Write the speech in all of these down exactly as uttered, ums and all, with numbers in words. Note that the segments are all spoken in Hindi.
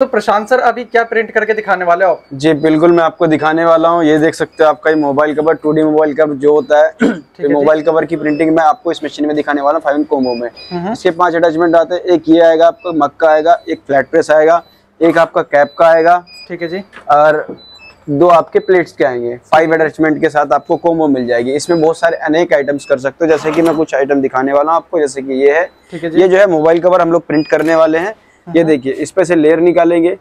तो प्रशांत सर अभी क्या प्रिंट करके दिखाने वाले हो आप? जी बिल्कुल, मैं आपको दिखाने वाला हूँ। ये देख सकते हो आपका mobile cover, two D mobile cover जो होता है, तो मोबाइल कवर की प्रिंटिंग मैं आपको इस मशीन में दिखाने वाला हूँ। फाइव कोमो में इसके पांच अटैचमेंट आते हैं। एक ये आएगा आपका मक्का आएगा, एक फ्लैट प्रेस आएगा, एक आपका कैप का आएगा, ठीक है जी, और दो आपके प्लेट्स के आएंगे। फाइव अटैचमेंट के साथ आपको कोमो मिल जाएगी। इसमें बहुत सारे अनेक आइटम्स कर सकते हो, जैसे कि मैं कुछ आइटम दिखाने वाला हूँ आपको। जैसे कि ये है, ये जो है मोबाइल कवर हम लोग प्रिंट करने वाले हैं। ये देखिए, इस पे से लेयर निकालेंगे।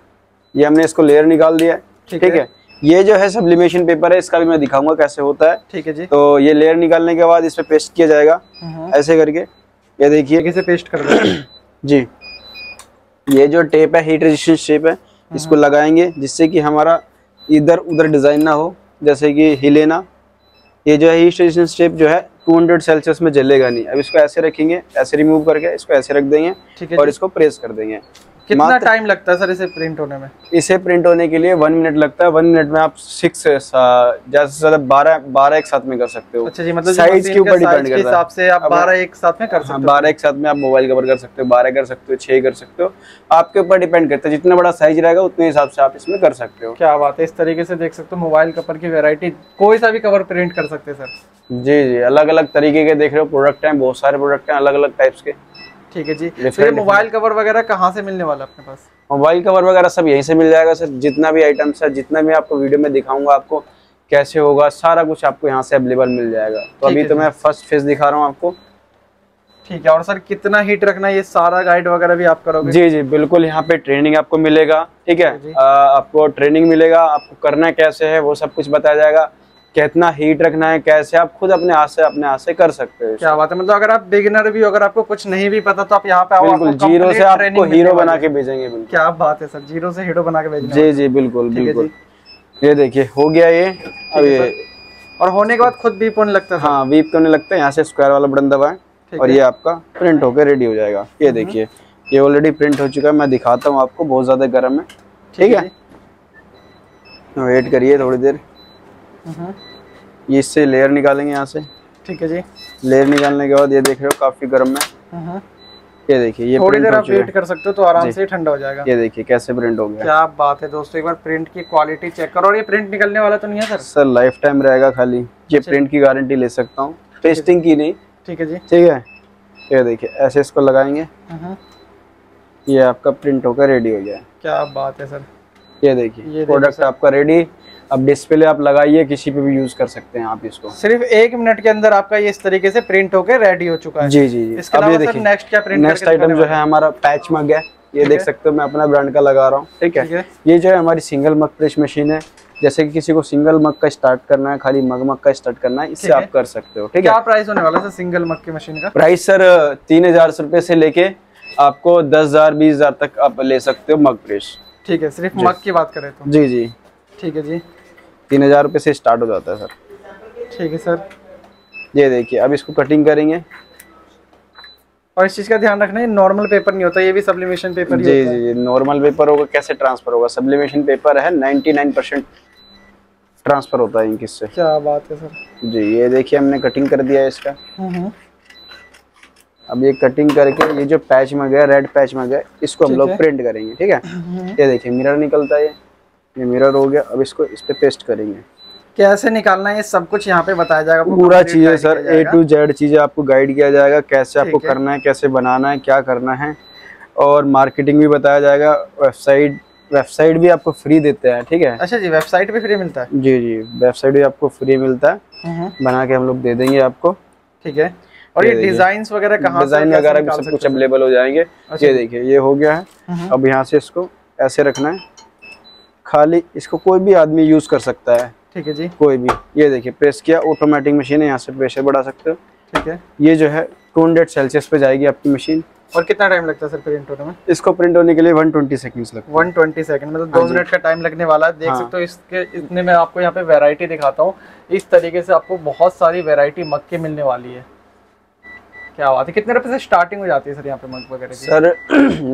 ये हमने इसको लेयर निकाल दिया है, ठीक है? है ये जो है सब्लिमेशन पेपर है, इसका भी मैं दिखाऊंगा कैसे होता है, ठीक है जी। तो ये लेयर निकालने के बाद इस पे पेस्ट किया जाएगा ऐसे करके। ये देखिए कैसे पेस्ट कर रहे हैं जी। ये जो टेप है हीट रेजिस्टेंस टेप है, इसको लगाएंगे जिससे कि हमारा इधर उधर डिजाइन ना हो, जैसे कि हिले ना। ये जो है हीट रेजिस्टेंस टेप जो है दो सौ सेल्सियस में जलेगा नहीं। अब इसको ऐसे रखेंगे, ऐसे रिमूव करके इसको ऐसे रख देंगे और इसको प्रेस कर देंगे। कितना टाइम लगता है सर इसे प्रिंट होने में? इसे प्रिंट होने के लिए वन मिनट लगता है। वन मिनट में आप सिक्स ज्यादा से ज्यादा बारह बारह एक साथ में कर सकते हो। अच्छा जी, मतलब साइज के ऊपर डिपेंड करता है। हिसाब से आप बारह एक साथ में कर सकते हो, बारह एक साथ में आप मोबाइल कवर कर सकते हो, बारह कर सकते हो, छह कर सकते हो, आपके ऊपर डिपेंड करता है। जितना बड़ा साइज रहेगा उतने हिसाब से आप इसमें कर सकते हो। क्या बात है, इस तरीके से देख सकते हो मोबाइल कवर की वेरायटी। कोई सा भी कवर प्रिंट कर सकते हैं सर? जी जी, अलग अलग तरीके के देख रहे हो प्रोडक्ट हैं, बहुत सारे प्रोडक्ट हैं अलग अलग टाइप्स के, ठीक है जी। तो ये मोबाइल कवर वगैरह कहाँ से मिलने वाला अपने पास? मोबाइल कवर वगैरह सब यहीं से मिल जाएगा सर। जितना भी आइटम्स है, जितना भी आपको वीडियो में दिखाऊंगा आपको कैसे होगा, सारा कुछ आपको यहाँ से अवेलेबल मिल जाएगा। तो अभी तो मैं फर्स्ट फेज दिखा रहा हूँ आपको, ठीक है। और सर कितना हीट रखना है ये सारा गाइड वगैरह भी आप करोगे? जी जी बिल्कुल, यहाँ पे ट्रेनिंग आपको मिलेगा, ठीक है। आपको ट्रेनिंग मिलेगा, आपको करना कैसे है वो सब कुछ बताया जाएगा। कितना हीट रखना है, कैसे, आप खुद अपने हाथ से अपने हाथ से कर सकते हो। क्या बात है, मतलब अगर आप बिगिनर भी हो, अगर आपको कुछ नहीं भी पता तो आप यहाँ पे आओ, बिल्कुल जीरो से आपको हीरो बना के भेजेंगे। क्या बात है सर, जीरो से हीरो बना के भेजेंगे। जी जी बिल्कुल बिल्कुल। ये देखिए हो गया ये। अब ये और होने के बाद खुद वीप होने लगता है। हाँ वीप होने लगता है, यहाँ से स्क्वायर वाला बटन दबाएं और ये आपका प्रिंट होकर रेडी हो जाएगा। ये देखिए ये ऑलरेडी प्रिंट हो चुका है। मैं दिखाता हूँ आपको, बहुत ज्यादा गर्म है, ठीक है, वेट करिए थोड़ी देर। ये इससे लेयर निकालेंगे यहाँ से, ठीक है जी। लेयर निकालने के बाद ये देख रहे हो काफी गर्म है। ये देखिए ये थोड़ी देर आप वेट कर सकते हो तो आराम से ठंडा हो जाएगा। ये देखिए कैसे प्रिंट हो गया। क्या बात है दोस्तों, एक बार प्रिंट की क्वालिटी चेक करो। और ये प्रिंट निकलने वाला तो नहीं है सर? सर लाइफ टाइम रहेगा खाली, ये प्रिंट की गारंटी ले सकता हूँ, टेस्टिंग की नहीं, ठीक है जी, ठीक है। ये देखिए ऐसे इसको लगाएंगे, ये आपका प्रिंट होकर रेडी हो गया। क्या बात है सर, ये देखिए प्रोडक्ट आपका रेडी। अब डिस्प्ले आप लगाइए, किसी पे भी यूज कर सकते हैं आप इसको। सिर्फ एक मिनट के अंदर आपका ये इस तरीके से प्रिंट होकर रेडी हो चुका है। जी जी जी। इसके अलावा सर नेक्स्ट क्या प्रिंट? नेक्स्ट आइटम जो है हमारा पैच मग है। ये देख सकते हो, मैं अपना ब्रांड का लगा रहा हूँ, ठीक है। ये जो है हमारी सिंगल मग प्रेस मशीन है। जैसे कि किसी को सिंगल मग का स्टार्ट करना है, खाली मग मग का स्टार्ट करना है, इससे आप कर सकते हो, ठीक है। क्या प्राइस होने वाला है सिंगल मग की मशीन का? प्राइस सर तीन हजार रुपए से लेके आपको दस हजार बीस हजार तक आप ले सकते हो मग प्रेस, ठीक है। सिर्फ मग की बात करें तो? जी जी ठीक है जी, तीन हजार रुपये से स्टार्ट हो जाता है सर, ठीक है सर। ये देखिए अब इसको कटिंग करेंगे। और इस चीज़ का ध्यान रखना है नॉर्मल पेपर नहीं होता, ये भी सब्लिमेशन पेपर जी होता जी है। जी नॉर्मल पेपर होगा कैसे ट्रांसफर होगा, सब्लिमेशन पेपर है, निन्यानवे परसेंट ट्रांसफर होता है इनकी से। क्या बात है सर जी। ये देखिए हमने कटिंग कर दिया है इसका। अब ये कटिंग करके ये जो पैच में गया, रेड पैच में गया, इसको हम लोग प्रिंट करेंगे, ठीक है। ये देखिए मिरर निकलता है, ये मिरर हो गया। अब इसको इस पे पेस्ट करेंगे। कैसे निकालना है ये सब कुछ यहाँ पे बताया जाएगा, पूरा चीजें सर ए टू जेड चीजें आपको गाइड किया जाएगा, कैसे आपको करना है, कैसे बनाना है, क्या करना है। और मार्केटिंग भी बताया जाएगा, वेबसाइट वेबसाइट भी आपको फ्री देते हैं, ठीक है। अच्छा जी, वेबसाइट भी फ्री मिलता है? जी जी वेबसाइट भी आपको फ्री मिलता है, बना के हम लोग दे देंगे आपको, ठीक है। और ये डिजाइन वगैरह कहाँ डिजाइन वगैरह सब कुछ अवेलेबल हो जाएंगे। ये देखिए ये हो गया है। अब यहाँ से इसको ऐसे रखना है खाली, इसको कोई भी आदमी यूज कर सकता है, ठीक है जी, कोई भी। ये देखिए प्रेस किया, ऑटोमेटिक मशीन है, यहाँ से प्रेशर बढ़ा सकते हो, ठीक है। ये जो है दो सौ सेल्सियस पे जाएगी आपकी मशीन। और कितना टाइम लगता है सर प्रिंट होने में? इसको प्रिंट होने के लिए एक सौ बीस सेकंड्स लगते हैं। एक सौ बीस सेकंड मतलब दो मिनट का टाइम लगने वाला है, देख हाँ। सकते हो। इसके इतने में आपको यहाँ पे वेरायटी दिखाता हूँ, इस तरीके से आपको बहुत सारी वेरायटी मग की मिलने वाली है। क्या बात है, कितने रुपए से स्टार्टिंग हो जाती है सर यहाँ पे मग वगैरह? सर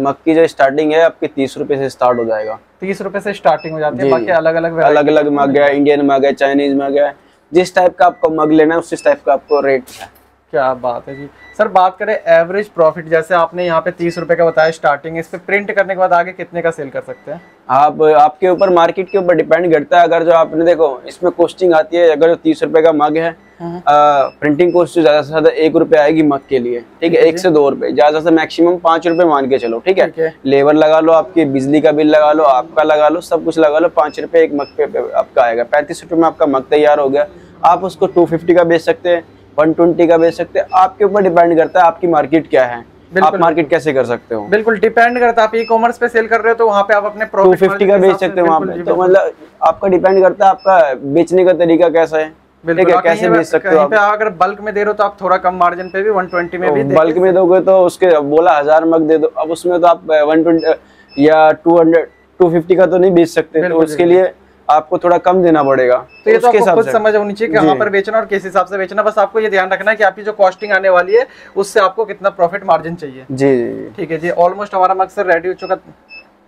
मग की जो स्टार्टिंग है आपके तीस रुपए से स्टार्ट हो जाएगा। तीस रुपए से स्टार्टिंग हो जाती है, बाकी अलग अलग अलग अलग मग है, इंडियन मग है, चाइनीज मग है, जिस टाइप का आपको मग लेना है उस टाइप का आपको रेट है। क्या बात है जी। सर बात करें एवरेज प्रॉफिट, जैसे आपने यहाँ पे तीस रुपए का बताया स्टार्टिंग, इस पे प्रिंट करने के बाद आगे कितने का सेल कर सकते हैं आप? आपके ऊपर मार्केट के ऊपर डिपेंड करता है। अगर जो आपने देखो इसमें कोस्टिंग आती है, अगर जो तीस रुपए का मग है आ, प्रिंटिंग कॉस्ट ज्यादा से ज्यादा एक रुपए आएगी मग के लिए, ठीक है, एक से दो रुपए, ज्यादा से मैक्सिमम पांच रुपए मान के चलो, ठीक है। लेबर लगा लो, आपकी बिजली का बिल लगा लो, आपका लगा लो, सब कुछ लगा लो, पांच रुपए एक मग पे आपका आएगा, पैंतीस रुपए में आपका मग तैयार हो गया। आप उसको टू फिफ्टी का बेच सकते हैं, वन ट्वेंटी का बेच सकते हैं, आपके ऊपर डिपेंड करता है आपकी मार्केट क्या है, आप मार्केट कैसे कर सकते हो। बिल्कुल डिपेंड करता है, आप ई कॉमर्स पे सेल कर रहे हो तो वहाँ पे आप अपने टू फिफ्टी का बेच सकते हो वहाँ पे, तो मतलब आपका डिपेंड करता है आपका बेचने का तरीका कैसा है, ठीक है, कैसे बेच सकते हो आप। अगर बल्क में दे रहे हो तो आप थोड़ा कम मार्जिन पे भी वन ट्वेंटी में भी, बल्क में दोगे तो उसके बोला हजार मग दे दो, अब उसमें तो आप वन ट्वेंटी या टू हंड्रेड टू फिफ्टी का तो नहीं बेच सकते, तो उसके लिए आपको थोड़ा कम देना पड़ेगा। तो ये तो आपको खुद समझ होनी चाहिए कहाँ पर बेचना और किस हिसाब से बेचना। बस आपको ये ध्यान रखना है कि आपकी जो कॉस्टिंग आने वाली है उससे आपको कितना प्रॉफिट मार्जिन चाहिए। जी जी ठीक है जी। ऑलमोस्ट हमारा मग सर रेडी हो चुका,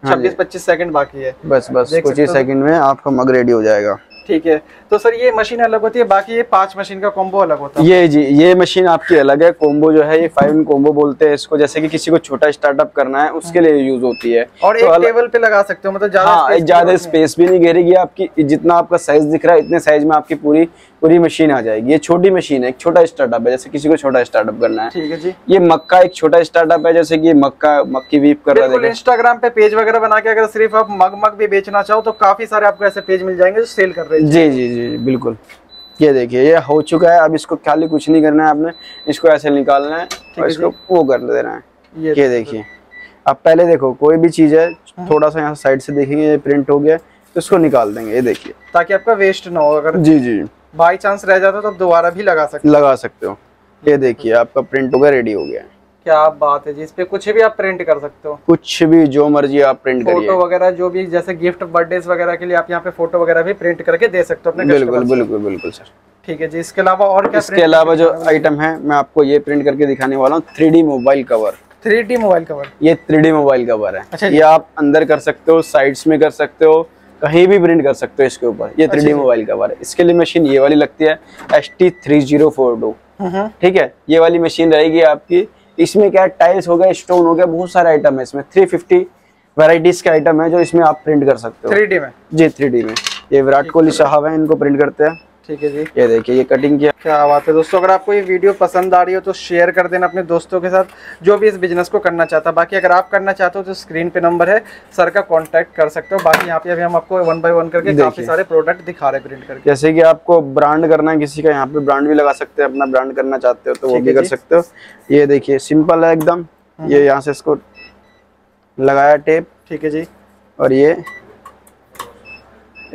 छब्बीस पच्चीस सेकंड बाकी है, बस बस पच्चीस सेकंड में आपका मग रेडी हो जाएगा। ठीक है, तो सर ये मशीन अलग होती है, बाकी ये पांच मशीन का कॉम्बो अलग होता है। ये जी ये मशीन आपकी अलग है, कॉम्बो जो है ये फाइव इन कॉम्बो बोलते हैं इसको, जैसे कि किसी को छोटा स्टार्टअप करना है उसके लिए यूज होती है। और तो एक टेबल पे लगा सकते हो, मतलब ज्यादा हाँ, ज्यादा स्पेस भी नहीं घेरेगी आपकी, जितना आपका साइज दिख रहा है इतने साइज में आपकी पूरी पूरी मशीन आ जाएगी। ये छोटी मशीन है, एक छोटा स्टार्टअप है, जैसे किसी को छोटा स्टार्टअप करना है। ठीक है जी। ये मक्का एक छोटा स्टार्टअप है, जैसे की मक्का मक्की वीप कर रहा है। इंस्टाग्राम पे पेज वगैरह बना के अगर सिर्फ आप मग मग भी बेचना चाहो तो काफी सारे आपको ऐसे पेज मिल जाएंगे जो सेल कर रहे हैं। जी जी जी बिल्कुल। ये देखिए ये हो चुका है, अब इसको खाली कुछ नहीं करना है आपने, इसको ऐसे निकालना है और इसको वो कर देना है। ये, ये देखिए अब पहले देखो कोई भी चीज है, थोड़ा सा यहाँ साइड से देखेंगे, ये प्रिंट हो गया तो इसको निकाल देंगे, ये देखिए, ताकि आपका वेस्ट ना हो। अगर जी जी बाई चांस रह जाता तो आप दोबारा भी लगा सकते लगा सकते हो। ये देखिए आपका प्रिंट हो गया, रेडी हो गया। क्या बात है जी। इस पे कुछ भी आप प्रिंट कर सकते हो, कुछ भी जो मर्जी आप प्रिंट करिए, फोटो वगैरह जो भी, जैसे गिफ्ट बर्थडे वगैरह के लिए आप यहाँ पे फोटो वगैरह भी प्रिंट करके दे सकते हो अपने। बिल्कुल बिल्कुल बिल्कुल सर। ठीक है जी। इसके अलावा और क्या? इसके अलावा जो आइटम है मैं आपको ये प्रिंट करके दिखाने वाला हूँ, three D mobile cover. Three D mobile cover, ये थ्री डी मोबाइल कवर है, ये आप अंदर कर सकते हो, साइड्स में कर सकते हो, कहीं भी प्रिंट कर सकते हो इसके ऊपर। ये थ्री डी मोबाइल कवर है, इसके लिए मशीन ये वाली लगती है H T three zero four two, ठीक है, ये वाली मशीन रहेगी आपकी। इसमें क्या टाइल्स हो गया, स्टोन हो गया, बहुत सारे आइटम है इसमें, तीन सौ पचास वैरायटीज के आइटम है जो इसमें आप प्रिंट कर सकते हो थ्री डी में। जी थ्री डी में। ये विराट कोहली साहब हैं, इनको प्रिंट करते हैं। ठीक है जी। ये देखिए ये कटिंग किया। क्या बात है दोस्तों, अगर आपको ये वीडियो पसंद आ रही हो तो शेयर कर देना अपने दोस्तों के साथ जो भी इस बिजनेस को करना चाहता है। बाकी अगर आप करना चाहते हो तो स्क्रीन पे नंबर है, सर का कांटेक्ट कर सकते हो। बाकी यहाँ पे अभी हम आपको वन बाय वन करके काफी सारे प्रोडक्ट दिखा रहे प्रिंट करके। जैसे कि आपको ब्रांड करना है किसी का, यहाँ पे ब्रांड भी लगा सकते हैं, अपना ब्रांड करना चाहते हो तो वो भी कर सकते हो। ये देखिए सिंपल है एकदम, ये यहाँ से इसको लगाया टेप, ठीक है जी, और ये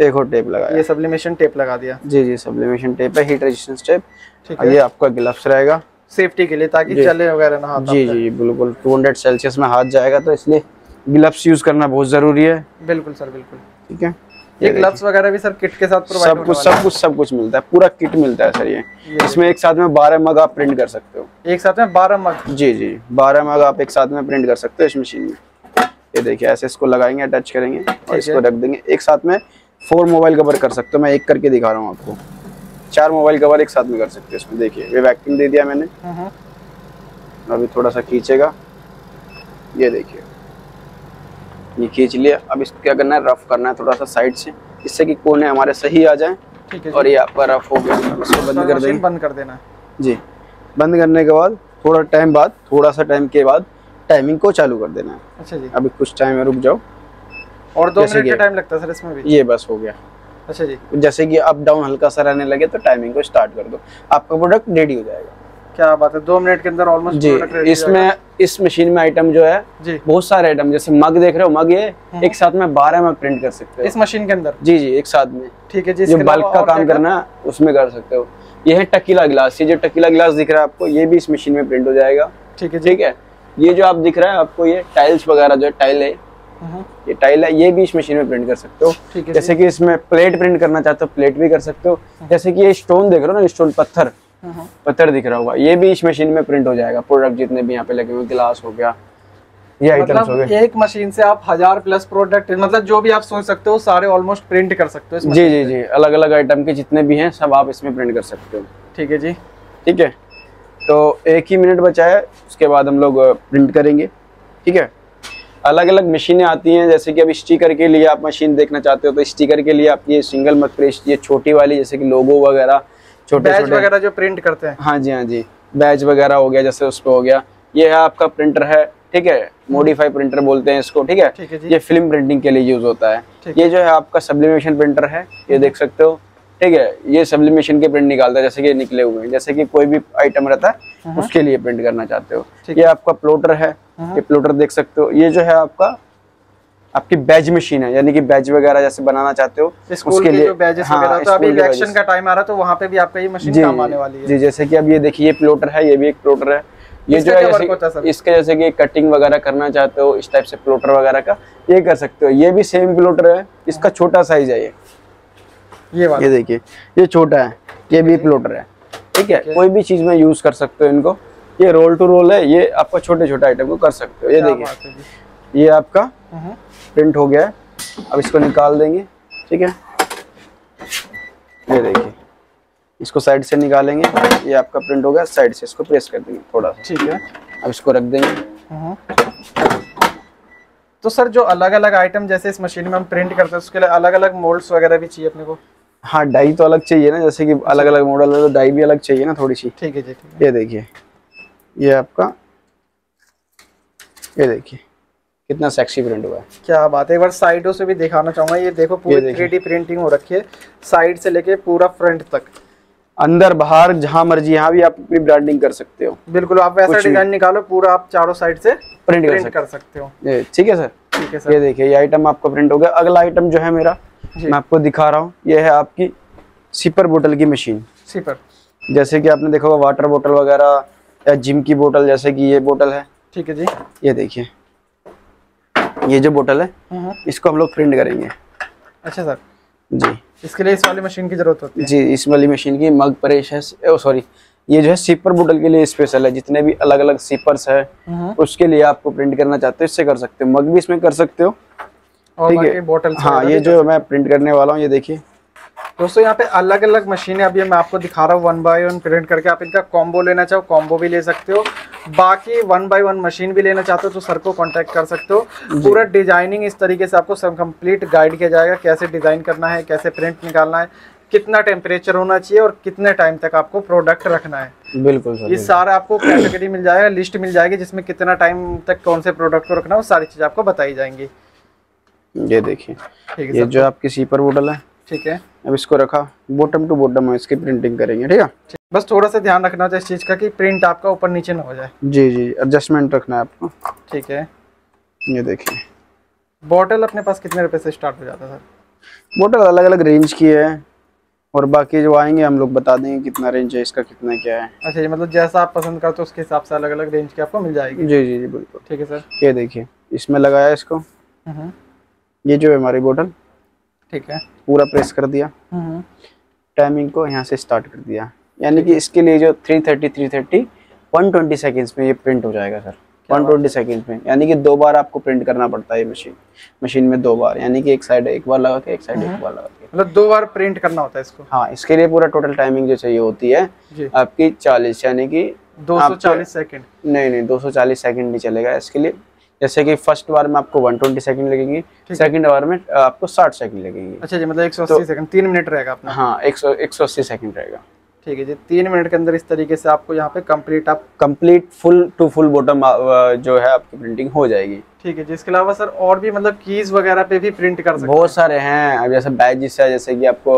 एक और टेप लगाया, ये सब्लिमेशन टेप लगा दिया। जी जी सब्लिमेशन टेप है, हीट रेजिस्टेंस टेप। ठीक है। ये आपका ग्लव्स रहेगा सेफ्टी के लिए, ताकि चले वगैरह ना हाथ। जी जी बिल्कुल, दो सौ सेल्सियस में हाथ जाएगा तो इसलिए ग्लव्स यूज करना बहुत जरूरी है। बिल्कुल सर बिल्कुल। ठीक है। ये ग्लव्स वगैरह भी सर किट के साथ प्रोवाइड होने वाला है? सब कुछ सब कुछ सब कुछ मिलता है, पूरा किट मिलता है सर। ये इसमें एक साथ में बारह मग आप प्रिंट कर सकते हो। एक साथ में बारह मग? जी जी बारह मग आप एक साथ में प्रिंट कर सकते हो इस मशीन में। ये देखिए ऐसे इसको लगाएंगे, अटैच करेंगे और इसको रख देंगे। एक साथ में फोर मोबाइल कवर कर सकते हो, मैं एक करके दिखा रहा हूँ आपको। चार मोबाइल कवर एक साथ में कर सकते हो इसमें। देखिए ये वैक्यूम दे दिया मैंने, अभी थोड़ा सा खींचेगा, ये देखिए ये खींच लिया। अब इसको क्या करना है, रफ करना है थोड़ा सा साइड से, इससे कि कोने हमारे सही आ जाए। ठीक है। और ये आपका रफ हो गया, इसको बंद कर देंगे, बंद कर देना है जी। बंद करने के बाद थोड़ा टाइम बाद थोड़ा सा टाइम के बाद टाइमिंग को चालू कर देना है। अच्छा जी। अभी कुछ टाइम है, रुक जाओ। और दो मिनट का टाइम लगता है सर इसमें भी? ये बस हो गया। अच्छा जी। जैसे कि अप डाउन हल्का सा रहने लगे तो टाइमिंग को स्टार्ट कर दो, आपका प्रोडक्ट रेडी हो जाएगा। क्या बात है, दो मिनट के अंदर ऑलमोस्ट प्रोडक्ट रेडी। इसमें इस मशीन में आइटम जो है बहुत सारे आइटम, जैसे मग देख रहे हो, मग ये एक साथ में बारह मग प्रिंट कर सकते हो इस मशीन के अंदर। जी जी एक साथ में। ठीक है जी। जो बल्क का काम करना है उसमें कर सकते हो। ये है टकीला गिलास, ये जो टकीला गिलास दिख रहा है आपको, ये भी इस मशीन में प्रिंट हो जाएगा। ठीक है। ठीक है। ये जो आप दिख रहा है आपको, ये टाइल्स वगैरह जो टाइल है, ये टाइल है, ये भी इस मशीन में प्रिंट कर सकते हो। जैसे कि इसमें प्लेट प्रिंट करना चाहते हो, प्लेट भी कर सकते हो। जैसे कि ये स्टोन देख रहे हो ना, स्टोन पत्थर पत्थर दिख रहा होगा, ये भी इस मशीन में प्रिंट हो जाएगा। प्रोडक्ट जितने भी यहाँ पे लगे हुए, गिलास हो गया, ये आइटम्स हो गए, एक मशीन से आप हजार प्लस प्रोडक्ट, मतलब जो भी आप सोच सकते हो सारे ऑलमोस्ट प्रिंट कर सकते हो। जी जी जी अलग अलग आइटम के जितने भी है सब आप इसमें प्रिंट कर सकते हो। ठीक है जी। ठीक है। तो एक ही मिनट बचा है, उसके बाद हम लोग प्रिंट करेंगे। ठीक है, अलग अलग मशीनें आती हैं, जैसे कि अब स्टिकर के लिए आप मशीन देखना चाहते हो तो स्टिकर के लिए आपकी ये सिंगल मत प्रेस, ये छोटी वाली जैसे कि लोगो वगैरह छोटे बैच वगैरह जो प्रिंट करते हैं। हाँ जी हाँ जी, बैच वगैरह हो गया जैसे उस पर हो गया। ये है आपका प्रिंटर है, ठीक है, मॉडिफाई प्रिंटर बोलते हैं इसको। ठीक है, ठीक है, ये फिल्म प्रिंटिंग के लिए यूज होता है। ये जो है आपका सब्लिमेशन प्रिंटर है, ये देख सकते हो। ठीक है, ये सब्लिमेशन के प्रिंट निकालता है, जैसे कि निकले हुए हैं, जैसे कि कोई भी आइटम रहता है उसके लिए प्रिंट करना चाहते हो। ये आपका प्लोटर है, ये प्लोटर देख सकते हो। ये जो है आपका आपकी बैज मशीन है, यानी कि बैज वगैरह जैसे बनाना चाहते हो उसके लिए। इलेक्शन का टाइम आ रहा है तो वहाँ पे भी आपका ये मशीन काम आने वाली है। जी, जैसे कि अब ये देखिए, ये प्लोटर है, ये भी एक प्लोटर है। ये जो है इसके जैसे कि कटिंग वगैरह करना चाहते हो, इस टाइप से प्लोटर वगैरह का ये कर सकते हो। ये भी सेम प्लोटर है, इसका छोटा साइज है, ये ये वाला, ये देखिए ये छोटा है, ये भी प्लोटर है। ठीक है, कोई भी चीज में यूज कर सकते हो इनको। ये रोल टू रोल है, ये आपका छोटे छोटे आइटम को कर सकते हो। ये देखिए, ये आपका प्रिंट हो गया है, अब इसको निकाल देंगे। ठीक है, ये देखिए, इसको साइड से निकालेंगे, ये आपका प्रिंट हो गया, साइड से इसको प्रेस कर देंगे थोड़ा सा। ठीक है, अब इसको रख देंगे। तो सर जो अलग अलग आइटम जैसे इस मशीन में हम प्रिंट करते हैं उसके लिए अलग अलग मोल्ड्स वगैरह भी चाहिए अपने को। हाँ, डाई तो अलग चाहिए ना, जैसे कि अलग अलग मॉडल है तो डाई भी अलग चाहिए ना थोड़ी सी। ठीक है जी, ठीक है। ये देखिए, ये आपका, ये देखिए कितना सेक्सी प्रिंट हुआ है, क्या बात है। एक बार साइडों से भी दिखाना चाहूंगा, ये देखो पूरी थ्री डी प्रिंटिंग हो रखी है, साइड से लेके पूरा फ्रंट तक, अंदर बाहर जहाँ मर्जी यहाँ भी आप अपनी ब्रांडिंग कर सकते हो। बिल्कुल, आप ऐसा डिजाइन निकालो पूरा, आप चारों साइड से प्रिंट, प्रिंट कर सकते हो। ठीक है सर, ठीक है सर। ये देखिए, ये आइटम आपका प्रिंट हो गया। अगला आइटम जो है मेरा, मैं आपको दिखा रहा हूँ, ये है आपकी सिपर बोतल की मशीन। सिपर जैसे कि आपने देखा होगा, वाटर बोतल वगैरह या जिम की बोतल, जैसे कि ये बोतल है। ठीक है जी, ये देखिए, ये जो बोतल है इसको हम लोग प्रिंट करेंगे। अच्छा सर जी, इसके लिए इस वाली मशीन की जरूरत होती है। जी, इस वाली मशीन की मग प्रेस है, सॉरी, ये जो है सिपर बोतल के लिए स्पेशल है। जितने भी अलग अलग सिपर्स है उसके लिए आपको प्रिंट करना चाहते हो इससे कर सकते हो, मग भी इसमें कर सकते हो। ठीक है, बोतल। हाँ, ये जो मैं प्रिंट करने वाला हूँ, ये देखिए दोस्तों, यहाँ पे अलग अलग मशीनें अभी मैं आपको दिखा रहा हूँ, वन बाय वन प्रिंट करके। आप इनका कॉम्बो लेना चाहो कॉम्बो भी ले सकते हो, बाकी वन बाय वन मशीन भी लेना चाहते हो तो सर को कांटेक्ट कर सकते हो। पूरा डिजाइनिंग इस तरीके से आपको सब कंप्लीट गाइड किया जाएगा, कैसे डिजाइन करना है, कैसे प्रिंट निकालना है, कितना टेम्परेचर होना चाहिए और कितने टाइम तक आपको प्रोडक्ट रखना है। बिल्कुल, ये सारा आपको कैटेगरी मिल जाएगा, लिस्ट मिल जाएगी, जिसमें कितना टाइम तक कौन से प्रोडक्ट को रखना है, वो सारी चीज आपको बताई जाएंगी। ये देखिए, ये जो आपकी सीपर बोतल है। ठीक है, अब इसको रखा, बॉटम टू बॉटम इसकी प्रिंटिंग करेंगे। ठीक है, बस थोड़ा सा ध्यान रखना चाहिए इस चीज का कि प्रिंट आपका ऊपर नीचे ना हो जाए। जी जी, एडजस्टमेंट रखना है आपको। ठीक है, ये देखिए, बॉटल अपने पास कितने रुपए से स्टार्ट हो जाता है सर? बॉटल अलग अलग रेंज की है, और बाकी जो आएंगे हम लोग बता देंगे कितना रेंज है इसका, कितना क्या है। अच्छा, ये मतलब जैसा आप पसंद करते हो उसके हिसाब से अलग अलग रेंज की आपको मिल जाएगी। जी जी जी, बिल्कुल। ठीक है सर, ये देखिए, इसमें लगाया इसको, ये जो है हमारी बॉटल। ठीक है, पूरा प्रेस कर दिया, टाइमिंग को यहाँ से स्टार्ट कर दिया, यानी कि इसके लिए जो three thirty three thirty one twenty seconds में ये प्रिंट हो जाएगा सर, वन ट्वेंटी सेकंड्स में। यानी कि दो बार आपको प्रिंट करना पड़ता है ये मशीन मशीन में, दो बार, यानी कि एक साइड एक बार लगा के, एक साइड एक बार लगा के, मतलब दो बार प्रिंट करना होता है इसको। हाँ, इसके लिए पूरा टोटल टाइमिंग जो चाहिए होती है आपकी चालीस, यानी कि दो सौ चालीस सेकंड। नहीं नहीं, दो सौ चालीस सेकंड नहीं चलेगा इसके लिए। जैसे कि फर्स्ट बार में आपको वन ट्वेंटी सेकंड लगेंगे, सेकंड बार में आपको साठ सेकंड लगेंगे। अच्छा जी, मतलब एक सौ अस्सी सेकंड, तीन मिनट रहेगा अपना। हाँ, एक सौ अस्सी सेकंड रहेगा। ठीक है जी, तीन मिनट के अंदर इस तरीके से आपको यहाँ पे कंप्लीट आप complete full to full bottom जो है आपकी प्रिंटिंग हो जाएगी। ठीक है जी, इसके अलावा सर और भी मतलब कीज वगैरह पे भी प्रिंट कर सकते हैं? बहुत सारे हैं, अब जैसे बैजेस है, जैसे कि आपको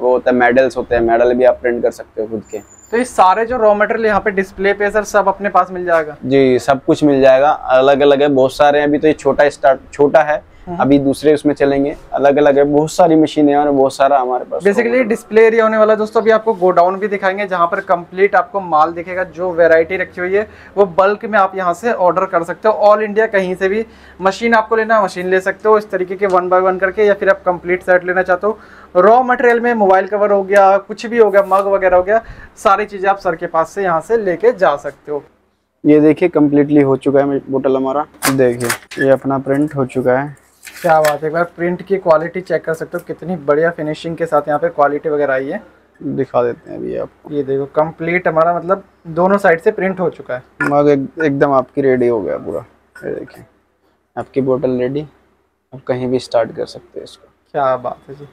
वो होता है मेडल्स होते हैं, मेडल भी आप प्रिंट कर सकते हो खुद के। तो ये सारे जो रॉ मटेरियल यहाँ पे डिस्प्ले पे सर सब अपने पास मिल जाएगा? जी, सब कुछ मिल जाएगा, अलग अलग है, बहुत सारे हैं। अभी तो ये छोटा स्टार्ट छोटा है, अभी दूसरे उसमें चलेंगे, अलग अलग है, बहुत सारी मशीनें और बहुत सारा हमारे पास। बेसिकली डिस्प्ले एरिया होने वाला दोस्तों, अभी आपको गोडाउन भी दिखाएंगे जहाँ पर कंप्लीट आपको माल दिखेगा, जो वैरायटी रखी हुई है वो बल्क में आप यहाँ से ऑर्डर कर सकते हो। ऑल इंडिया कहीं से भी मशीन आपको लेना मशीन ले सकते हो, इस तरीके के वन बाय वन करके, या फिर आप कंप्लीट सेट लेना चाहते हो। रॉ मटेरियल में मोबाइल कवर हो गया, कुछ भी हो गया, मग वगैरह हो गया, सारी चीजें आप सर के पास से यहाँ से लेके जा सकते हो। ये देखिए, कम्प्लीटली हो चुका है बोतल हमारा, देखिए ये अपना प्रिंट हो चुका है, क्या बात है। एक बार प्रिंट की क्वालिटी चेक कर सकते हो, कितनी बढ़िया फिनिशिंग के साथ यहाँ पे क्वालिटी वगैरह आई है। दिखा देते हैं अभी आपको। ये देखो कंप्लीट हमारा मतलब दोनों साइड से प्रिंट हो चुका है। मग एक, एकदम आपकी रेडी हो गया पूरा। ये देखिए आपकी बोतल रेडी, आप कहीं भी स्टार्ट कर सकते हैं इसको। क्या बात है जी।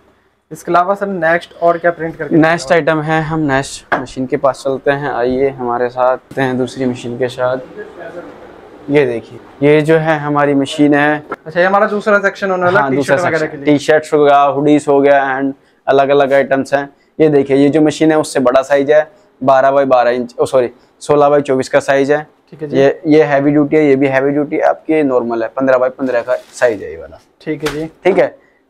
इसके अलावा सर नेक्स्ट और क्या प्रिंट करके? नेक्स्ट आइटम है, हम नेक्स्ट मशीन के पास चलते हैं, आइए हमारे साथ हैं दूसरी मशीन के साथ। ये देखिए ये जो है हमारी मशीन है। अच्छा ये हमारा दूसरा सेक्शन होने वाला टी शर्ट वगैरह के लिए। टी शर्ट्स हो गया, हुडीज हो गया एंड अलग अलग आइटम्स हैं। ये देखिए ये जो मशीन है उससे बड़ा साइज है, बारह बाई बारह इंच सॉरी सोलह बाई चौबीस का साइज है। ठीक है जी। ये ये हैवी ड्यूटी है, ये भी हैवी ड्यूटी है, आपकी नॉर्मल है, पंद्रह बाई पंद्रह का साइज है ये वाला। ठीक है जी। ठीक है,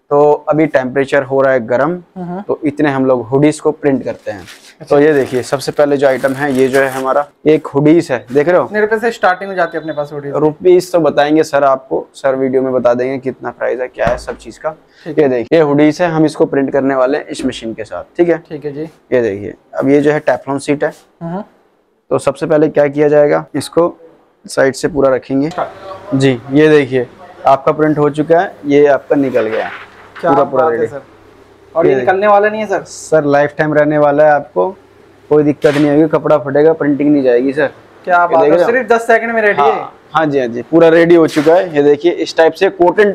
तो अभी टेम्परेचर हो रहा है गर्म, तो इतने हम लोग हुडीज को प्रिंट करते हैं। अच्छा। तो ये देखिए सबसे पहले जो आइटम है ये जो है हमारा एक हुडीज है, देख रहे हो कितने रुपए से स्टार्टिंग हो जाती है अपने पास हुडीज? रुपीज तो बताएंगे सर आपको, सर वीडियो में बता देंगे कितना प्राइस है क्या है सब चीज का। ये देखिए ये हुडीज है, हम इसको प्रिंट करने वाले हैं इस मशीन के साथ। ठीक है ठीक है जी। ये देखिए अब ये जो है टेफ्लॉन सीट है, तो सबसे पहले क्या किया जाएगा इसको साइड से पूरा रखेंगे जी। ये देखिए आपका प्रिंट हो चुका है, ये आपका निकल गया है पूरा पूरा रेडी। और ये निकलने वाला नहीं है सर? सर लाइफ टाइम रहने वाला है, आपको कोई दिक्कत नहीं होगी, कपड़ा फटेगा प्रिंटिंग नहीं जाएगी सर। क्या बात है, सिर्फ दस सेकंड में रेडी है। हाँ, हाँ जी हाँ जी पूरा रेडी हो चुका है। ये देखिए इस टाइप से कॉटन,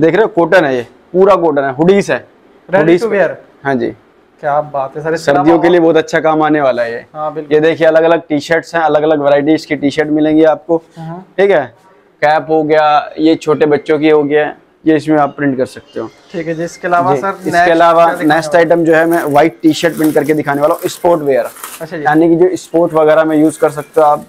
देख रहे हो कॉटन है, ये पूरा कॉटन है, हुडीज है, रेडी टू वेयर। हाँ जी क्या बात है सर, सर्दियों के लिए बहुत अच्छा काम आने वाला है ये। ये देखिए अलग अलग टी शर्ट्स हैं, अलग अलग वैरायटीज की टी शर्ट मिलेंगी आपको। ठीक है, कैप हो गया, ये छोटे बच्चों की हो गया, ये इसमें आप प्रिंट कर सकते हो। ठीक है जी। इसके अलावा सर इसके अलावा नेक्स्ट आइटम जो है मैं व्हाइट टी शर्ट प्रिंट करके दिखाने वाला हूँ, स्पोर्ट वेयर। अच्छा जी। यानी कि जो स्पोर्ट वगैरह में यूज कर सकते हो आप,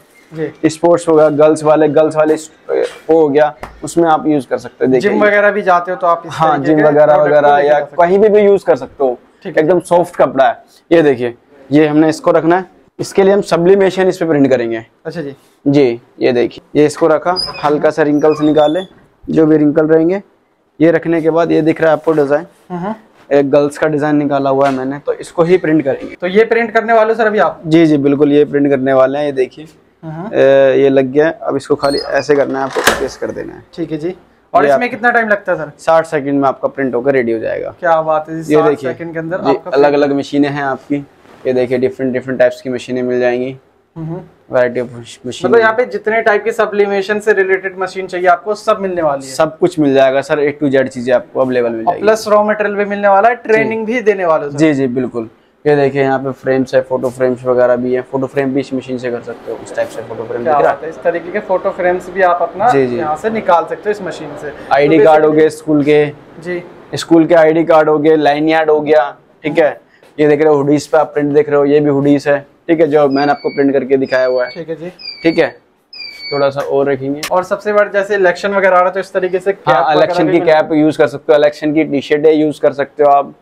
स्पोर्ट्स हो गया, गर्ल्स वाले गर्ल्स वाले वो हो गया, उसमें आप यूज कर सकते हो। जिम वगैरह भी जाते हो तो आप? हाँ जिम वगैरह वगैरह या कहीं भी यूज कर सकते हो, एकदम सॉफ्ट कपड़ा है। ये देखिए ये हमने इसको रखना है, इसके लिए हम सब्लिमेशन इस पे प्रिंट करेंगे। अच्छा जी जी। ये देखिए ये इसको रखा, हल्का सा रिंकल्स निकाले, जो भी रिंकल रहेंगे ये रखने के बाद ये दिख रहा है आपको डिजाइन, एक गर्ल्स का डिजाइन निकाला हुआ है मैंने, तो इसको ही प्रिंट करेंगे। तो ये प्रिंट करने वाले सर अभी आप? जी जी बिल्कुल ये प्रिंट करने वाले हैं। ये देखिए ये लग गया, अब इसको खाली ऐसे करना है आपको, प्रेस कर देना है। ठीक है जी। और इसमें कितना टाइम लगता है सर? साठ सेकंड में आपका प्रिंट होकर रेडी हो जाएगा। क्या बात है। ये देखिए सेकंड के अंदर अलग अलग मशीनें हैं आपकी, ये देखिए डिफरेंट डिफरेंट टाइप्स की मशीनें मिल जाएंगी, वैरायटी ऑफ मशीन। मतलब यहाँ पे जितने टाइप की सब्लिमेशन से रिलेटेड मशीन चाहिए आपको सब मिलने वाली है। सब कुछ मिल जाएगा सर, ए टू जेड चीजें आपको अवेलेबल मिल जाएगी, प्लस रॉ मटेरियल भी मिलने वाला है, ट्रेनिंग भी देने वाला है। जी जी बिल्कुल। ये देखिए यहाँ पे फ्रेम्स है, फोटो फ्रेम्स वगैरह भी है, फोटो फ्रेम भी इस मशीन से कर सकते हो, इस टाइप से फोटो फ्रेम दिख रहा है, इस तरीके के फोटो फ्रेम्स भी आप अपना यहाँ से निकाल सकते हो इस मशीन से। आईडी कार्ड हो गए स्कूल के, जी स्कूल के आईडी कार्ड हो गए, लाइन यार्ड हो गया। ठीक है, ये देख रहे हो हुडीज पे आप प्रिंट देख रहे हो, ये भी हुडीज है। ठीक है, जो मैंने आपको प्रिंट करके दिखाया हुआ है। ठीक है जी। ठीक है, थोड़ा सा और रखेंगे। और सबसे बड़ा जैसे इलेक्शन वगैरह आ रहा है तो इस तरीके से कैप, हाँ, इलेक्शन की कैप यूज कर सकते हो, इलेक्शन की टी शर्ट यूज कर सकते हो आप।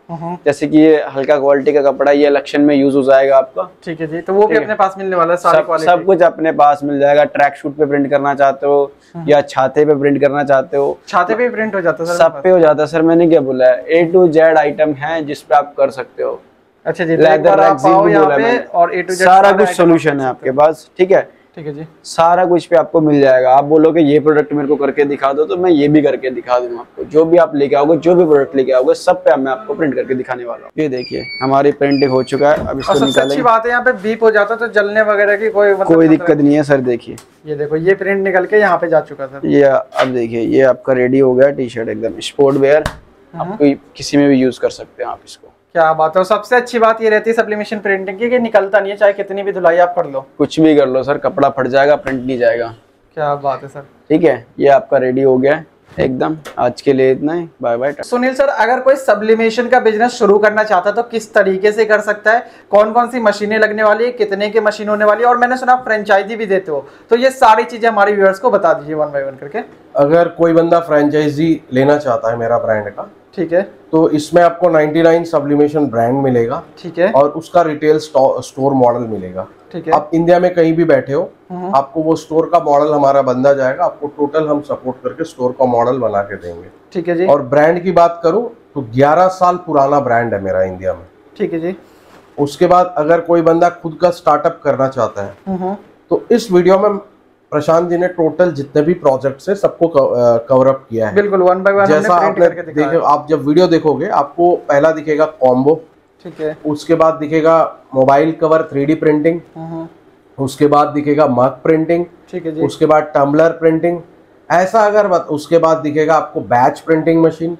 जैसे कि ये हल्का क्वालिटी का कपड़ा ये इलेक्शन में यूज हो जाएगा आपका। ठीक है जी। तो वो भी अपने पास मिलने वाला है, सारी क्वालिटी सब कुछ अपने पास मिल जाएगा। ट्रैक सूट पे प्रिंट करना चाहते हो या छाते पे प्रिंट करना चाहते हो, छाते पे प्रिंट हो जाता है, सब पे हो जाता है सर, मैंने क्या बोला है, ए टू जेड आइटम है जिसपे आप कर सकते हो। अच्छा जी। लेदर पे और ए टू जेड सारा कुछ सोल्यूशन है आपके पास। ठीक है ठीक है जी, सारा कुछ पे आपको मिल जाएगा। आप बोलोगे ये प्रोडक्ट मेरे को करके दिखा दो तो मैं ये भी करके दिखा दूंगा आपको, जो भी आप लेके आओगे, जो भी प्रोडक्ट लेके आओगे सब पे मैं आपको प्रिंट करके दिखाने वाला हूँ। ये देखिए हमारी प्रिंटिंग हो चुका है, अब इसको निकालेंगे। सबसे अच्छी बात है यहाँ पे बीप हो जाता तो जलने वगैरह की कोई मतलब कोई दिक्कत नहीं है सर। देखिए ये देखो ये प्रिंट निकल के यहाँ पे जा चुका सर। ये अब देखिए ये आपका रेडी हो गया टी शर्ट, एकदम स्पोर्ट वेयर, आप किसी में भी यूज कर सकते हैं आप इसको। क्या बात है। सबसे अच्छी बात ये रहती है सब्लिमेशन प्रिंटिंग की कि निकलता नहीं है, चाहे कितनी भी धुलाई आप कर लो, कुछ भी कर लो सर, कपड़ा फट जाएगा प्रिंट नहीं जाएगा। क्या बात है सर। ठीक है, ये आपका रेडी हो गया एकदम। आज के लिए इतना ही, बाय बाय। सुनील सर, अगर कोई सब्लिमेशन का बिजनेस शुरू करना चाहता है तो किस तरीके से कर सकता है, कौन कौन सी मशीनें लगने वाली है, कितने की मशीन होने वाली है, और मैंने सुना फ्रेंचाइजी भी देते हो, तो ये सारी चीजें हमारे व्यूअर्स को बता दीजिए वन बाय वन करके। अगर कोई बंदा फ्रेंचाइजी लेना चाहता है मेरा ब्रांड का, ठीक है, तो इसमें आपको निन्यानवे सब्लिमेशन ब्रांड मिलेगा। ठीक है, और उसका रिटेल स्टोर मॉडल मिलेगा। ठीक है, आप इंडिया में कहीं भी बैठे हो आपको वो स्टोर का मॉडल हमारा बंदा जाएगा, आपको टोटल हम सपोर्ट करके स्टोर का मॉडल बना के देंगे। ठीक है जी। और ब्रांड की बात करूं तो ग्यारह साल पुराना ब्रांड है मेरा इंडिया में। ठीक है जी। उसके बाद अगर कोई बंदा खुद का स्टार्टअप करना चाहता है तो इस वीडियो में प्रशांत जी ने टोटल जितने भी प्रोजेक्ट्स है सबको कवर अप किया है। बिल्कुल वन बाय वन। जैसा आपने देखो, आप जब वीडियो देखोगे आपको पहला दिखेगा कॉम्बो, ठीक है। उसके बाद दिखेगा mobile cover three D printing, उसके बाद दिखेगा मग प्रिंटिंग, ठीक है जी। उसके बाद टम्बलर प्रिंटिंग, ऐसा अगर बात, उसके बाद दिखेगा आपको बैच प्रिंटिंग मशीन,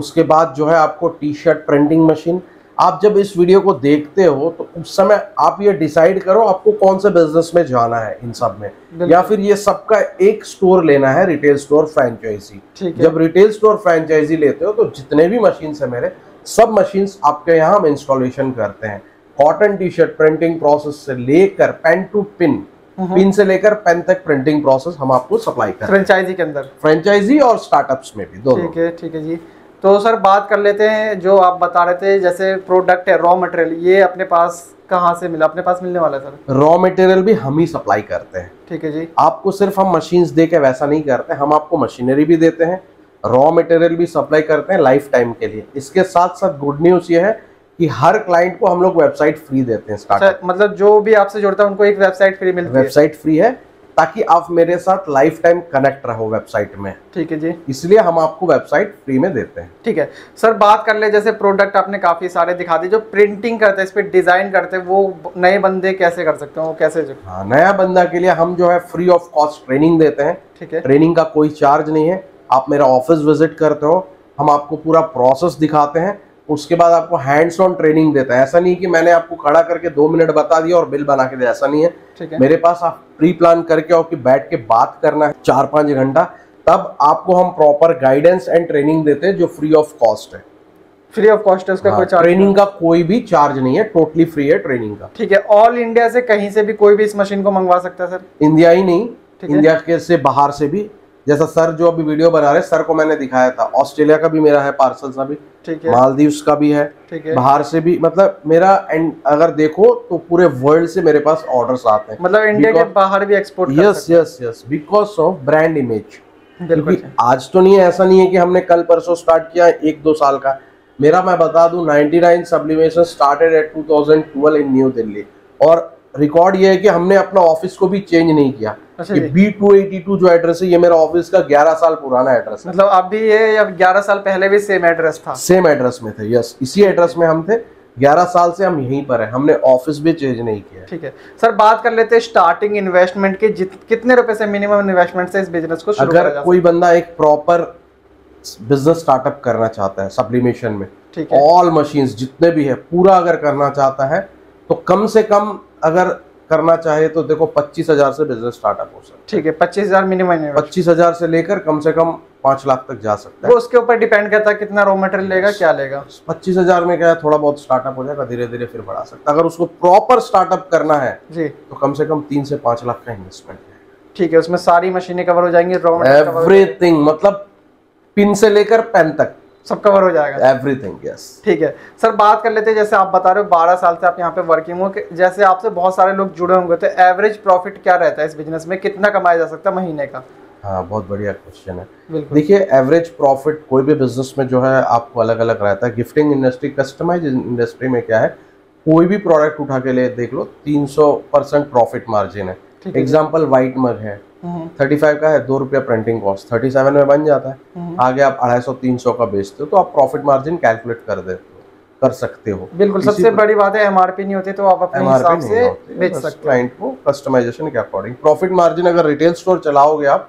उसके बाद जो है आपको टी शर्ट प्रिंटिंग मशीन। आप जब इस वीडियो को देखते हो तो उस समय आप ये डिसाइड करो आपको कौन से बिजनेस में जाना है इन सब में, या फिर ये सबका एक स्टोर लेना है, रिटेल स्टोर फ्रेंचाइजी। जब रिटेल स्टोर फ्रेंचाइजी लेते हो तो जितने भी मशीन्स है मेरे, सब मशीन्स आपके यहाँ हम इंस्टॉलेशन करते हैं। Cotton T shirt printing process से लेकर पेन टू पिन, पिन से लेकर पेन तक प्रिंटिंग प्रोसेस हम आपको सप्लाई करते हैं फ्रेंचाइजी के अंदर, फ्रेंचाइजी और स्टार्टअप्स में भी दोनों। ठीक है, ठीक है जी। तो सर बात कर लेते हैं, जो आप बता रहे थे जैसे प्रोडक्ट है, रॉ मटेरियल, ये अपने पास कहाँ से मिला, अपने पास मिलने वाला सर? रॉ मटेरियल भी हम ही सप्लाई करते हैं, ठीक है जी। आपको सिर्फ हम मशीन्स दे के वैसा नहीं करते, हम आपको मशीनरी भी देते हैं, रॉ मटेरियल भी सप्लाई करते हैं लाइफ टाइम के लिए। इसके साथ साथ गुड न्यूज़ ये है कि हर क्लाइंट को हम लोग वेबसाइट फ्री देते हैं स्टार्टअप, मतलब जो भी आपसे जुड़ता है उनको एक वेबसाइट फ्री मिलती है। वेबसाइट फ्री है ताकि आप मेरे साथ लाइफ टाइम कनेक्ट रहो वेबसाइट में, ठीक है जी। इसलिए हम आपको वेबसाइट फ्री में देते हैं, ठीक है सर। बात कर ले जैसे प्रोडक्ट आपने काफ़ी सारे दिखा दिए, जो प्रिंटिंग करते हैं, इस पर डिज़ाइन करते हैं, वो नए बंदे कैसे कर सकते हैं, वो कैसे? हाँ, नया बंदा के लिए हम जो है फ्री ऑफ कॉस्ट ट्रेनिंग देते हैं, ठीक है। ट्रेनिंग का कोई चार्ज नहीं है, आप मेरा ऑफिस विजिट करते हो, हम आपको पूरा प्रोसेस दिखाते हैं, उसके बाद आपको हैंड्स ऑन ट्रेनिंग देते हैं। ऐसा नहीं कि मैंने आपको खड़ा करके दो मिनट बता दिया और बिल बना के दिया, ऐसा नहीं है, ठीक है। मेरे पास आप प्री प्लान करके आओ कि बैठ के बात करना है चार पाँच घंटा, तब आपको हम प्रॉपर गाइडेंस एंड ट्रेनिंग देते हैं जो फ्री ऑफ कॉस्ट है। फ्री ऑफ कॉस्ट है, उसका हाँ, कोई चार्ज? ट्रेनिंग का कोई भी चार्ज नहीं है, टोटली फ्री है ट्रेनिंग का, ठीक है। ऑल इंडिया से कहीं से भी कोई भी इस मशीन को मंगवा सकता है सर? इंडिया ही नहीं, इंडिया के से बाहर से भी, जैसा सर जो अभी वीडियो बना रहे, सर को मैंने दिखाया था, ऑस्ट्रेलिया का भी मेरा है पार्सल्स अभी, ठीक है। मालदीव्स का भी है, ठीक है। बाहर से भी, मतलब मेरा एंड अगर देखो तो पूरे वर्ल्ड से मेरे पास ऑर्डर्स आते हैं, मतलब इंडिया के बाहर भी एक्सपोर्ट कर सकते हैं। Yes yes yes, because of brand image. क्योंकि आज तो नहीं है, ऐसा नहीं है कि हमने कल परसों स्टार्ट किया, एक दो साल का। मेरा मैं बता दूं, ninety nine sublimation started at two thousand twelve in new Delhi, और रिकॉर्ड ये है कि हमने अपना ऑफिस को भी चेंज नहीं किया। अच्छा, बी टू एटी टू जो एड्रेस है, ये मेरा ऑफिस का ग्यारह साल पुराना एड्रेस है। मतलब अब भी ये ग्यारह साल पहले भी सेम एड्रेस था? सेम एड्रेस में थे, यस, इसी एड्रेस में हम थे, ग्यारह साल से हम यहीं पर है, हमने ऑफिस भी चेंज नहीं किया। ठीक है सर, बात कर लेते हैं स्टार्टिंग इन्वेस्टमेंट के, कितने रुपए से मिनिमम इन्वेस्टमेंट से इस बिजनेस को शुरू अगर कोई बंदा एक प्रॉपर बिजनेस स्टार्टअप करना चाहता है सब्लिमेशन में, ठीक है, ऑल मशीन जितने भी है पूरा अगर करना चाहता है तो कम से कम अगर करना चाहे तो देखो पच्चीस हजार से बिजनेस स्टार्टअप हो सकता है, ठीक है। पच्चीस हजार मिनिमम, पच्चीस हजार से लेकर कम से कम पाँच लाख तक जा सकता है। वो उसके ऊपर डिपेंड करता है कितना रॉ मटेरियल लेगा, क्या लेगा। पच्चीस हजार में क्या है, थोड़ा बहुत स्टार्टअप हो जाएगा, धीरे धीरे फिर बढ़ा सकता है। अगर उसको प्रॉपर स्टार्टअप करना है जी तो कम से कम तीन से पाँच लाख का इन्वेस्टमेंट है, ठीक है। उसमें सारी मशीनें कवर हो जाएंगी, रॉ मटेरियल, एवरीथिंग, मतलब पिन से लेकर पेन तक सब कवर हो जाएगा, एवरीथिंग, यस, ठीक है सर। बात कर लेते हैं, जैसे आप बता रहे हो बारह साल से आप यहाँ पे वर्किंग हो, जैसे आपसे बहुत सारे लोग जुड़े होंगे, तो एवरेज प्रॉफिट क्या रहता है इस बिजनेस में, कितना कमाया जा सकता है महीने का? हाँ, बहुत बढ़िया क्वेश्चन है। देखिए, एवरेज प्रॉफिट कोई भी बिजनेस में जो है आपको अलग अलग रहता है। गिफ्टिंग इंडस्ट्री, कस्टमाइज इंडस्ट्री में क्या है, कोई भी प्रोडक्ट उठा के ले देख लो, तीन सौ परसेंट प्रॉफिट मार्जिन है। एग्जाम्पल, व्हाइट मग है, पैंतीस का है, दो रुपया प्रिंटिंग कॉस्ट, सैंतीस में बन जाता है। आगे आप अढ़ाई सौ तीन सौ का बेचते हो तो आप प्रॉफिट मार्जिन कैलकुलेट कर देते हो, कर सकते हो। बिल्कुल, सबसे बड़ी बात है एमआरपी नहीं होती तो आप अपने हिसाब से बेच सकते हो, क्लाइंट को कस्टमाइजेशन के अकॉर्डिंग। प्रॉफिट मार्जिन अगर रिटेल स्टोर चलाओगे आप,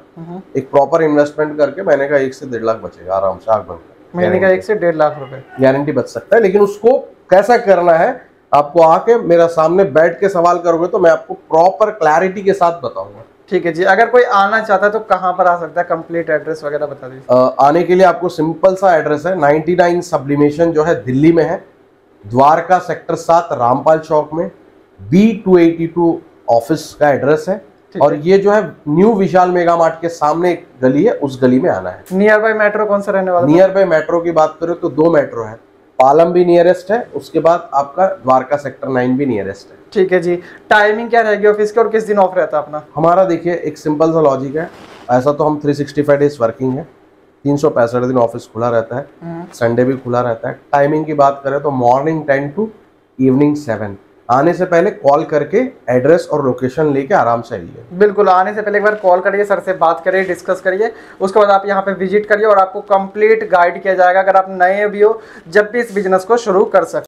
एक प्रॉपर इन्वेस्टमेंट करके, महीने का एक से डेढ़ लाख बचेगा आराम से, आग बनकर महीने का एक से डेढ़ लाख रुपए गारंटी बच सकता है। लेकिन उसको कैसा करना है, आपको आके मेरा सामने बैठ के सवाल करोगे तो मैं आपको प्रॉपर क्लैरिटी के साथ बताऊंगा, ठीक है जी। अगर कोई आना चाहता है तो कहाँ पर आ सकता है, कंप्लीट एड्रेस वगैरह बता दीजिए। आने के लिए आपको सिंपल सा एड्रेस है, नाइंटी नाइन सब्लिमेशन जो है दिल्ली में है, द्वारका सेक्टर सात रामपाल चौक में, B two eighty two office का एड्रेस है, और ये जो है न्यू विशाल मेगा मार्ट के सामने एक गली है, उस गली में आना है। नियर बाई मेट्रो कौन सा रहने वाला? नियर बाई मेट्रो की बात करें तो दो मेट्रो है, पालम भी नियरेस्ट है, उसके बाद आपका द्वारका सेक्टर नाइन भी नियरेस्ट है, ठीक है जी। टाइमिंग क्या रहेगी ऑफिस की और किस दिन ऑफ रहता है अपना? हमारा देखिए एक सिंपल सा लॉजिक है, ऐसा तो हम three sixty five days working है, तीन सौ पैंसठ दिन ऑफिस खुला रहता है, संडे भी खुला रहता है। टाइमिंग की बात करें तो morning ten to evening seven. आने से पहले कॉल करके एड्रेस और लोकेशन लेके आराम से आइए। बिल्कुल, आने से पहले एक बार कॉल करिए, सर से बात करिए, डिस्कस करिए, उसके बाद आप यहाँ पे विजिट करिए और आपको कंप्लीट गाइड किया जाएगा, अगर आप नए भी हो, जब भी इस बिजनेस को शुरू कर सकते हैं।